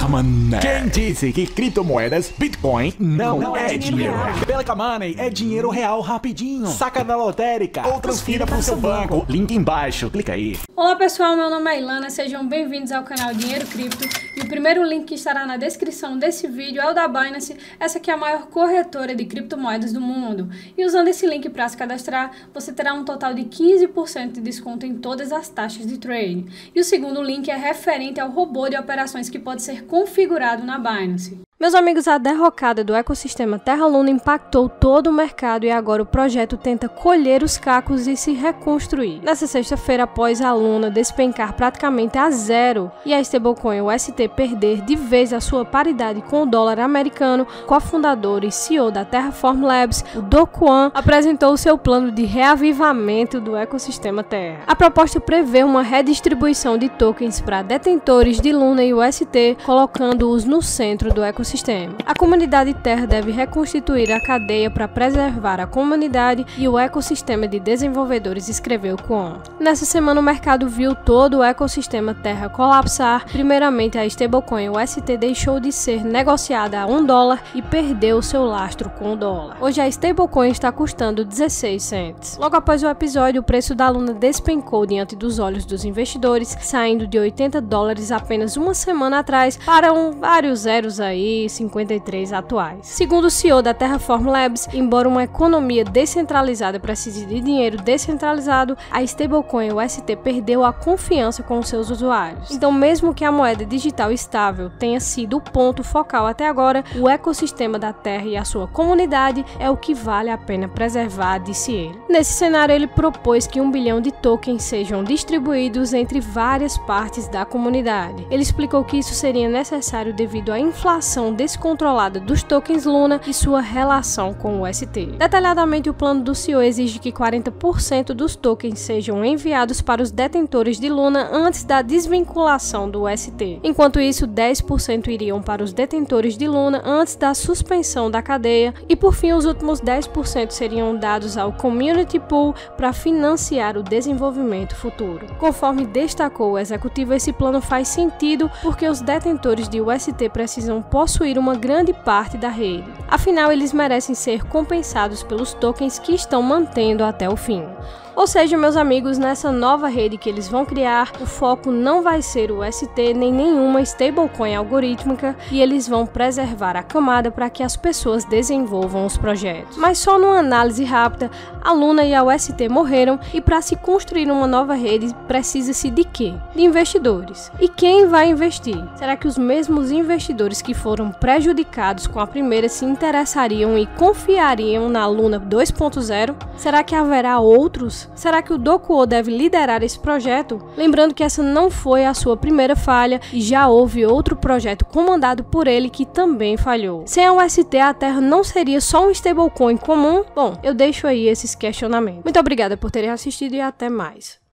KAMONEY. Quem disse que criptomoedas, Bitcoin, não é dinheiro? Pela KAMONEY é dinheiro real rapidinho. Saca da lotérica ou transfira para o seu banco. Link embaixo, clica aí. Olá pessoal, meu nome é Ilana, sejam bem-vindos ao canal Dinheiro Cripto. E o primeiro link que estará na descrição desse vídeo é o da Binance, essa que é a maior corretora de criptomoedas do mundo. E usando esse link para se cadastrar, você terá um total de 15% de desconto em todas as taxas de trade. E o segundo link é referente ao robô de operações que pode ser configurado na Binance. Meus amigos, a derrocada do ecossistema Terra Luna impactou todo o mercado e agora o projeto tenta colher os cacos e se reconstruir. Nessa sexta-feira, após a Luna despencar praticamente a zero e a stablecoin UST perder de vez a sua paridade com o dólar americano, cofundador e CEO da Terraform Labs, o Do Kwon, apresentou seu plano de reavivamento do ecossistema Terra. A proposta prevê uma redistribuição de tokens para detentores de Luna e UST, colocando-os no centro do ecossistema. A comunidade Terra deve reconstituir a cadeia para preservar a comunidade e o ecossistema de desenvolvedores, escreveu Kwon. Nessa semana, o mercado viu todo o ecossistema Terra colapsar. Primeiramente, a stablecoin UST deixou de ser negociada a $1 e perdeu seu lastro com o dólar. Hoje, a stablecoin está custando 16 cents. Logo após o episódio, o preço da Luna despencou diante dos olhos dos investidores, saindo de $80 apenas uma semana atrás para vários zeros aí, 53 atuais. Segundo o CEO da Terraform Labs, embora uma economia descentralizada precise de dinheiro descentralizado, a stablecoin UST perdeu a confiança com os seus usuários. Então, mesmo que a moeda digital estável tenha sido o ponto focal até agora, o ecossistema da Terra e a sua comunidade é o que vale a pena preservar, disse ele. Nesse cenário, ele propôs que 1 bilhão de tokens sejam distribuídos entre várias partes da comunidade. Ele explicou que isso seria necessário devido à inflação descontrolada dos tokens Luna e sua relação com o UST. Detalhadamente, o plano do CEO exige que 40% dos tokens sejam enviados para os detentores de Luna antes da desvinculação do UST. Enquanto isso, 10% iriam para os detentores de Luna antes da suspensão da cadeia e, por fim, os últimos 10% seriam dados ao Community Pool para financiar o desenvolvimento futuro. Conforme destacou o executivo, esse plano faz sentido porque os detentores de UST precisam possuir uma grande parte da rede. Afinal, eles merecem ser compensados pelos tokens que estão mantendo até o fim. Ou seja, meus amigos, nessa nova rede que eles vão criar, o foco não vai ser o UST nem nenhuma stablecoin algorítmica e eles vão preservar a camada para que as pessoas desenvolvam os projetos. Mas só numa análise rápida, a Luna e a UST morreram e para se construir uma nova rede precisa-se de quê? De investidores. E quem vai investir? Será que os mesmos investidores que foram prejudicados com a primeira se interessariam e confiariam na Luna 2.0? Será que haverá outros? Será que o Do Kwon deve liderar esse projeto? Lembrando que essa não foi a sua primeira falha e já houve outro projeto comandado por ele que também falhou. Sem a UST, a Terra não seria só um stablecoin comum? Bom, eu deixo aí esses questionamentos. Muito obrigada por terem assistido e até mais.